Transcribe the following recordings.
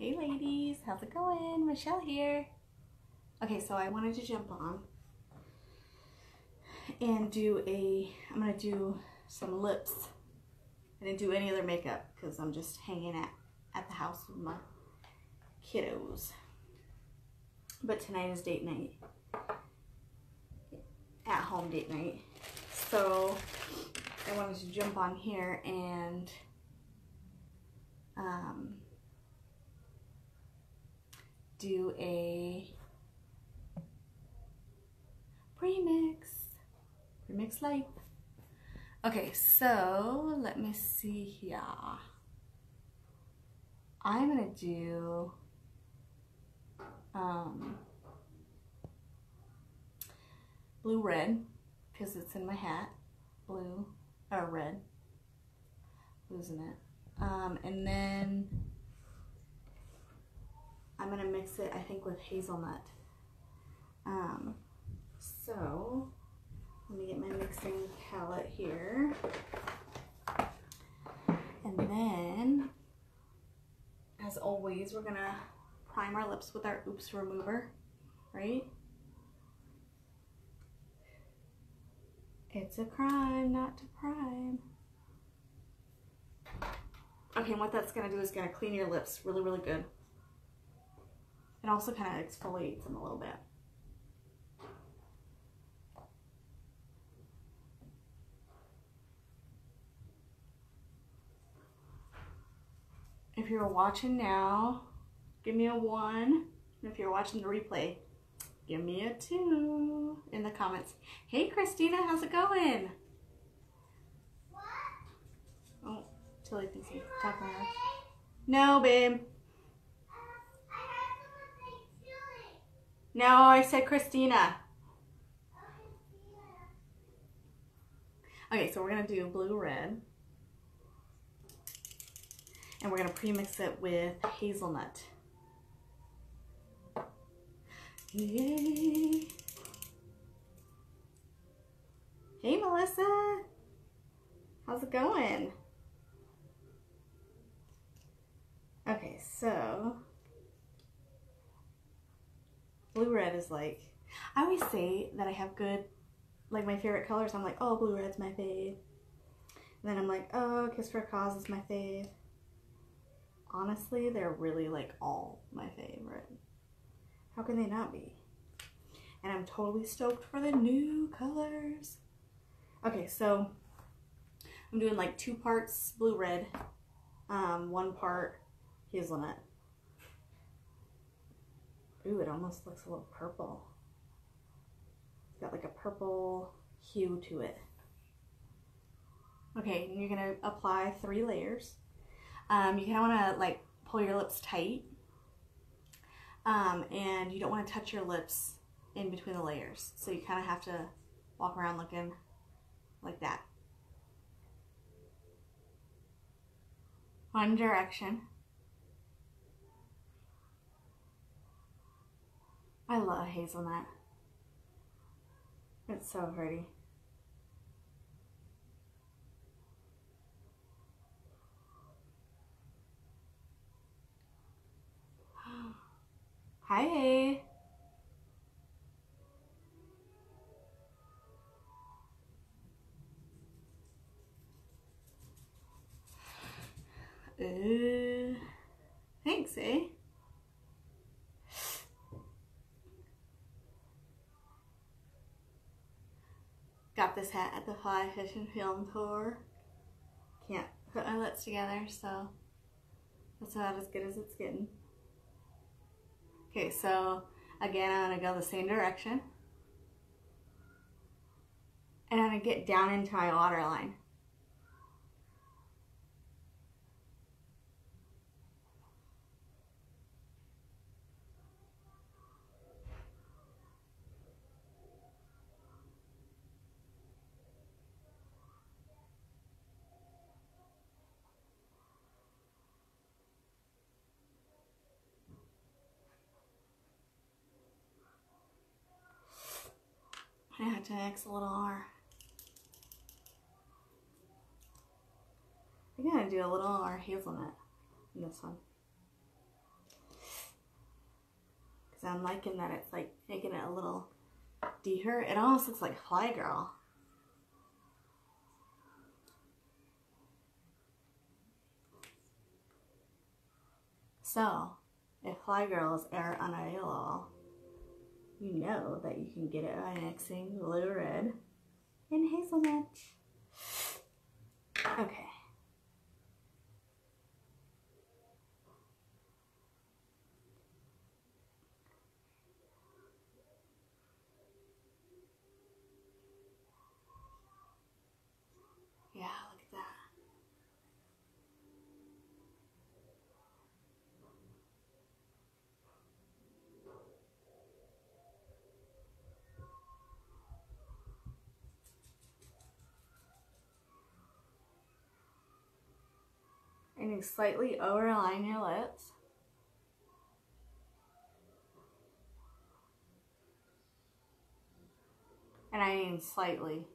Hey ladies, how's it going? Michelle here. Okay, so I wanted to jump on and do a, I'm gonna do some lips. I didn't do any other makeup because I'm just hanging at the house with my kiddos. But tonight is date night, at home date night. So I wanted to jump on here and do a remix life. Okay, so let me see here. I'm gonna do Blue Red because it's in my hat. Blue or red, losing it. And then I'm gonna mix it, I think, with hazelnut. So let me get my mixing palette here, and then, as always, we're gonna prime our lips with our Oops remover, right? It's a crime not to prime. Okay, and what that's gonna do is gonna clean your lips really, really good. It also kind of exfoliates them a little bit. If you're watching now, give me a 1. And if you're watching the replay, give me a 2 in the comments. Hey Christina, how's it going? What? Oh, Tilly thinks I'm talking to her. No, babe. No, I said Christina. Okay, so we're gonna do Blue Red. And we're gonna pre-mix it with hazelnut. Yay. Hey Melissa, how's it going? Okay, so Blue Red is like, I always say that I have good, like, my favorite colors. I'm like, oh, Blue Red's my fave. And then I'm like, oh, Kiss for a Cause is my fave. Honestly, they're really, like, all my favorite. How can they not be? And I'm totally stoked for the new colors. Okay, so I'm doing like 2 parts Blue Red, 1 part hazelnut. Ooh, it almost looks a little purple. It's got like a purple hue to it. Okay, and you're gonna apply 3 layers. You kind of want to, like, pull your lips tight. And you don't want to touch your lips in between the layers. So you kind of have to walk around looking like that. One direction. I love hazelnut. It's so pretty. Hi. Thanks, eh? Got this hat at the Fly Fishing Film Tour. Can't put my lips together, so that's about as good as it's getting. Okay, so again, I'm gonna go the same direction. And I'm gonna get down into my waterline. I had to X a little R. I'm gonna do a little R hazelnut in this one. because I'm liking that it's like making it a little deeper. It almost looks like Fly Girl. So, if Fly Girls are on a yellow, you know that you can get it by mixing Blue Red and Hazelnut. Okay. And you slightly overline your lips. And I mean slightly.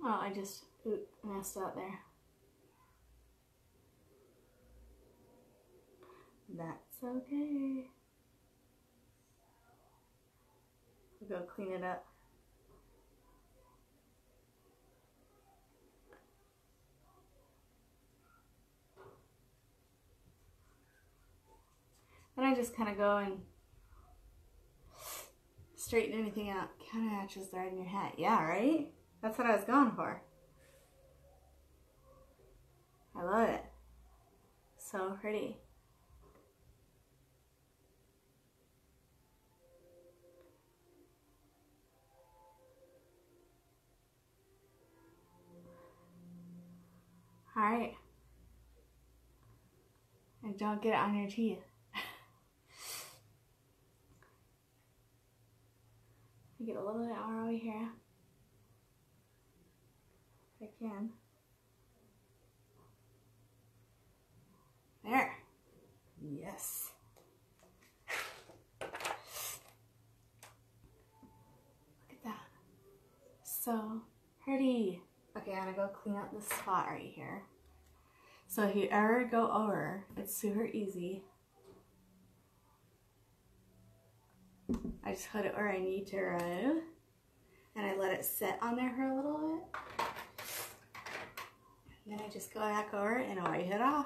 Oh, I just messed up there. That's okay. We'll go clean it up. Then I just kind of go and straighten anything out. Kind of matches the red in your hat. Yeah, right? That's what I was going for. I love it. So pretty. All right. And don't get it on your teeth. Get a little bit more over here, if I can. There. Yes. Look at that. So pretty. Okay, I'm gonna go clean up this spot right here. So if you ever go over, it's super easy. I just put it where I need to rub, and I let it sit on there for a little bit. And then I just go back over and wipe it off.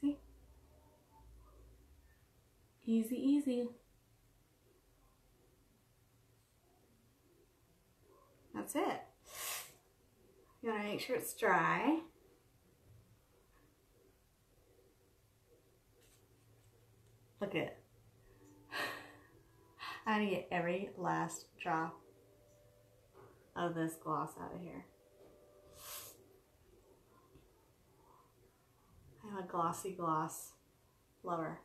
See? Easy, easy. That's it. You want to make sure it's dry. Look at it. I'm gonna get every last drop of this gloss out of here. I'm a glossy gloss lover.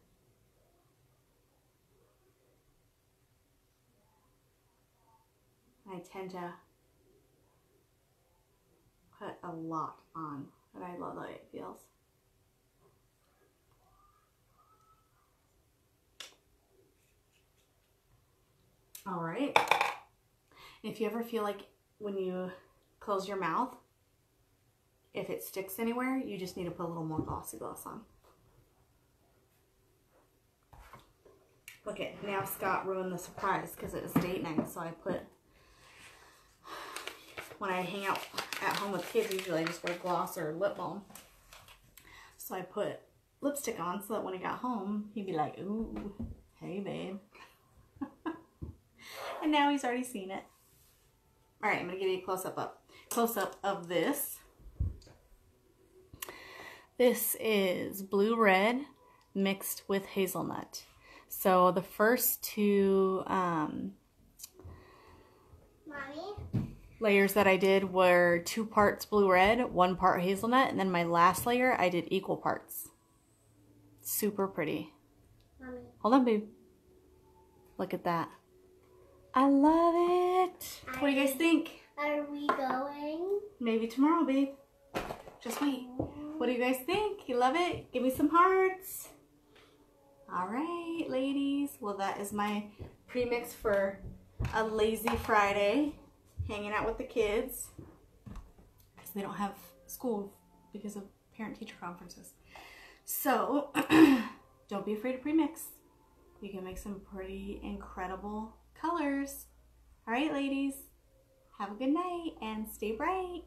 I tend to put a lot on, but I love the way it feels. All right, if you ever feel like when you close your mouth, if it sticks anywhere, you just need to put a little more glossy gloss on. Okay, now Scott ruined the surprise because it was date night, so I put, when I hang out at home with kids, usually I just wear gloss or lip balm. So I put lipstick on so that when he got home, he'd be like, ooh, hey babe. And now he's already seen it. All right, I'm gonna give you a close up of this. This is Blue Red mixed with Hazelnut. So the first two layers that I did were 2 parts Blue Red, 1 part Hazelnut, and then my last layer I did equal parts. Super pretty. Mommy. Hold on, babe. Look at that. I love it. What do you guys think? Are we going? Maybe tomorrow, babe. Just wait. What do you guys think? You love it? Give me some hearts. All right, ladies. Well, that is my premix for a lazy Friday. Hanging out with the kids. Isn't they don't have school because of parent-teacher conferences. So don't be afraid to premix. You can make some pretty incredible colors. All right, ladies, have a good night and stay bright.